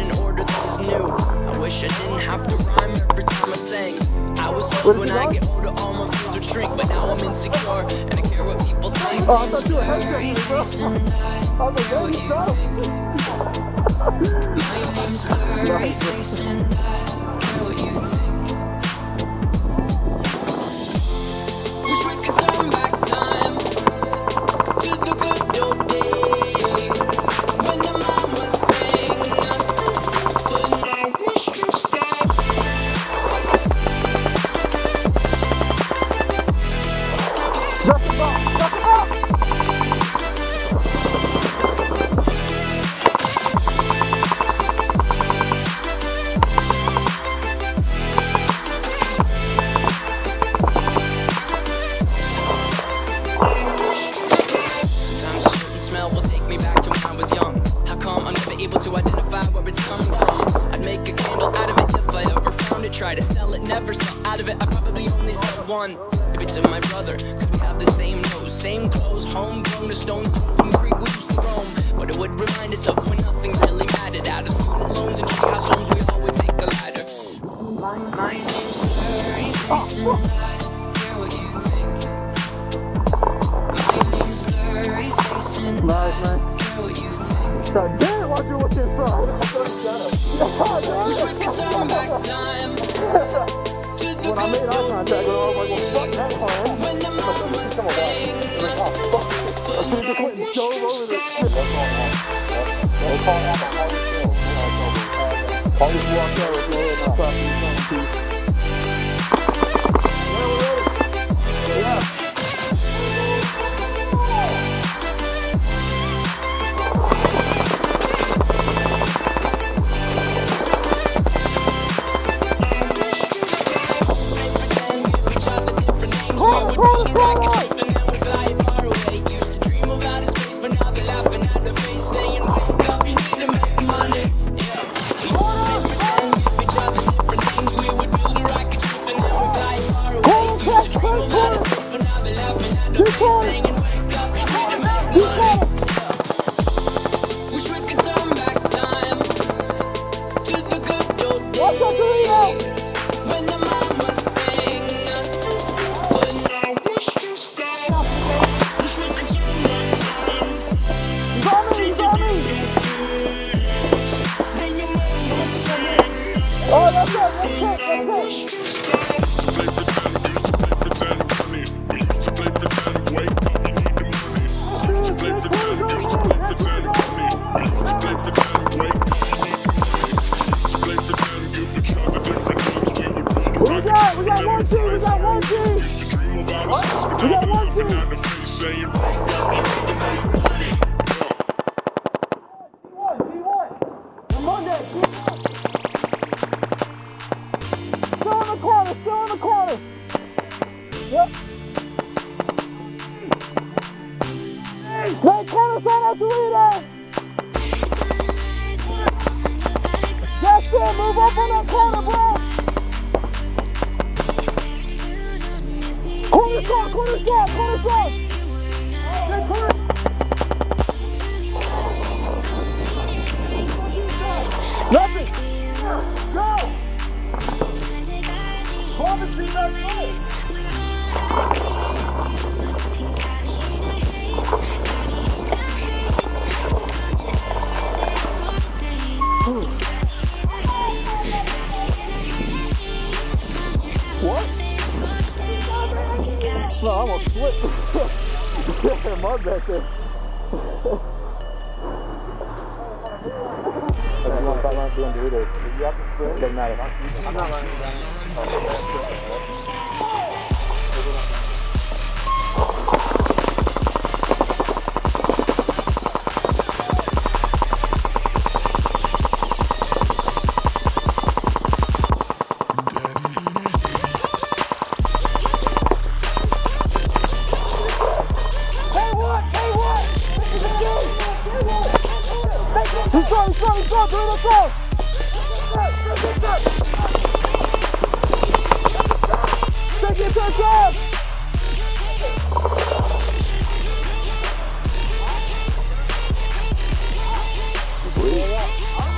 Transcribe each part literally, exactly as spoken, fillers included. in order that is new. I wish I didn't have to rhyme every time I sang. I was told when I get older all my friends would shrink, but now I'm insecure and I care what people think. Oh, I thought you were very recent. I know you think. My name's very recent. I care what you think. It's coming from. I'd make a candle out of it if I ever found it. Try to sell it, never sell out of it. I probably only sell one. Maybe to my brother, cause we have the same nose, same clothes, homegrown to stones from Greek we used to roam. But it would remind us of when nothing really mattered. Out of student loans and treehouse homes, we all would take a ladder. My, my name's Murray Mason. I care what you think. My name's Murray Mason. I care what you think. I dare watch you with this song. Wish we could turn back time to the good old days. When the mama sang us to sleep. Breathe.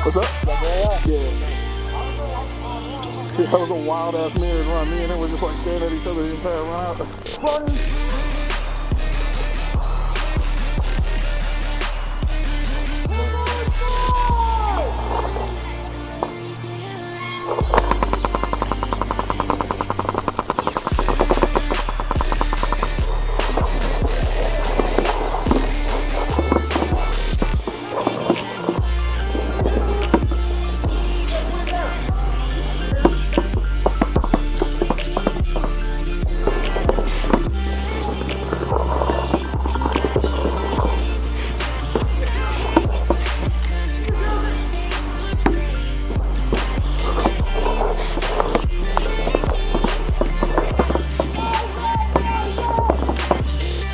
What's up? Yeah. That was a wild ass marriage run. Me and him were just like staring at each other the entire run. Funny.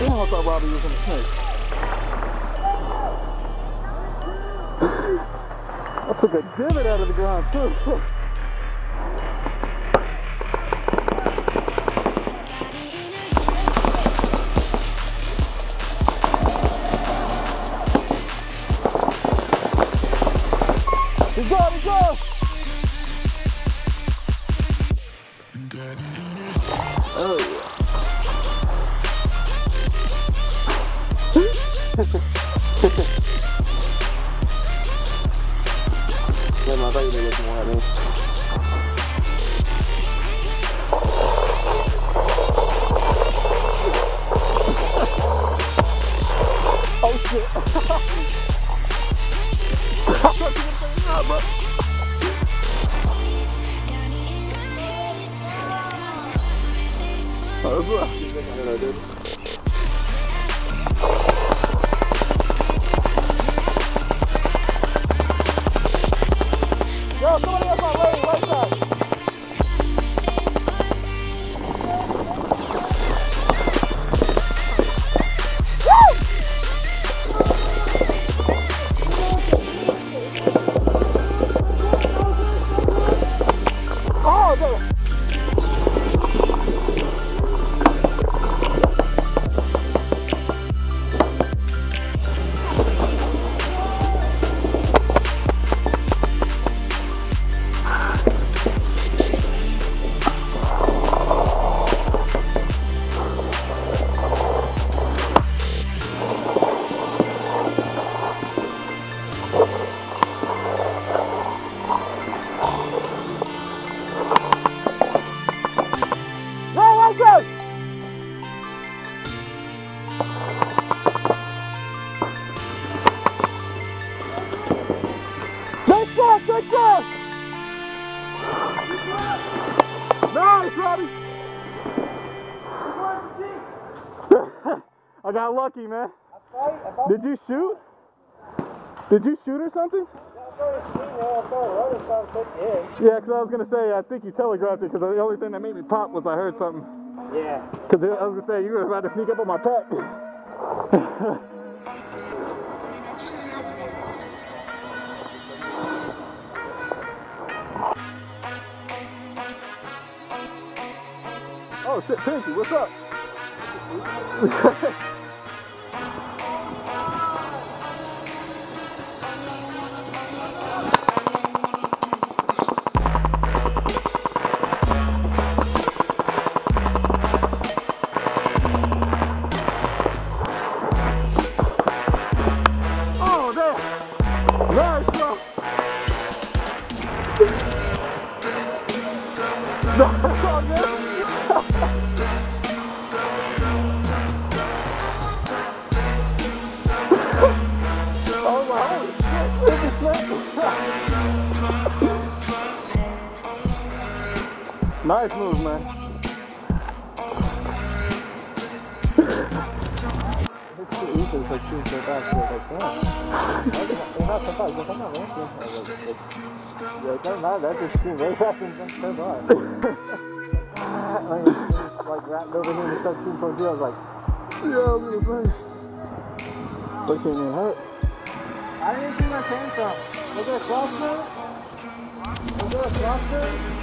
I thought Robbie was in the snake. I took a divot out of the ground too. Look. He got it, go! Oh yeah. Yeah, man, I thought you didn't get more at me. Oh shit. I thought you were saying that, bro. Oh, that's what I was doing, dude. Yo, somebody else on lane, right side. Woo! Oh, damn. Good job! Nice, Robbie! I got lucky, man. Did you shoot? Did you shoot or something? Yeah, because I was going to say, I think you telegraphed it, because the only thing that made me pop was I heard something. Yeah. Because I was going to say, you were about to sneak up on my pack. Oh shit, Pinky, what's up? Oh, damn! Nice, bro! Oh, damn. Nice move, man. Like wrapped over here and stuff shooting for a deal, I was like, yo, we were playing. That came in hurt. I didn't see my pants from. Was there a crossbow? Was there a crossbow?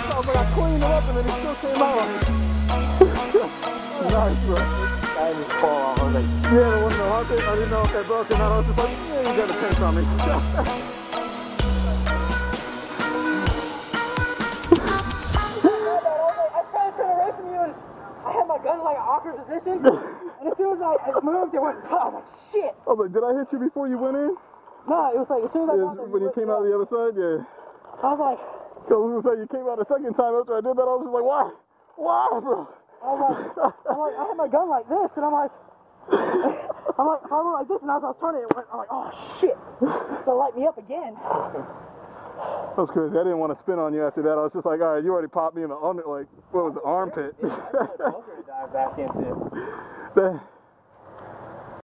myself, but I cleaned it up and then it still came out on me. Nice, bro. I just fall off. I was like, yeah, it wasn't a hard thing. I didn't know if that broke or not. I was just like, yeah, you got a pinch on me. I tried to turn away from you and I had my gun in like an awkward position. And as soon as I moved, it went, I was like, shit. I was like, did I hit you before you went in? No, it was like, as soon as I got there, when you came out the other side, yeah. I was like, I was like, you came out a second time after I did that. I was just like, why? Why, bro? I was like, I'm like, I had my gun like this, and I'm like, I'm like, I went like this, and as I was turning, it went, I'm like, oh shit, it's gonna light me up again. That was crazy. I didn't want to spin on you after that. I was just like, all right, you already popped me in the arm, like, what was the armpit? Yeah, I was like, I'm gonna dive back into it.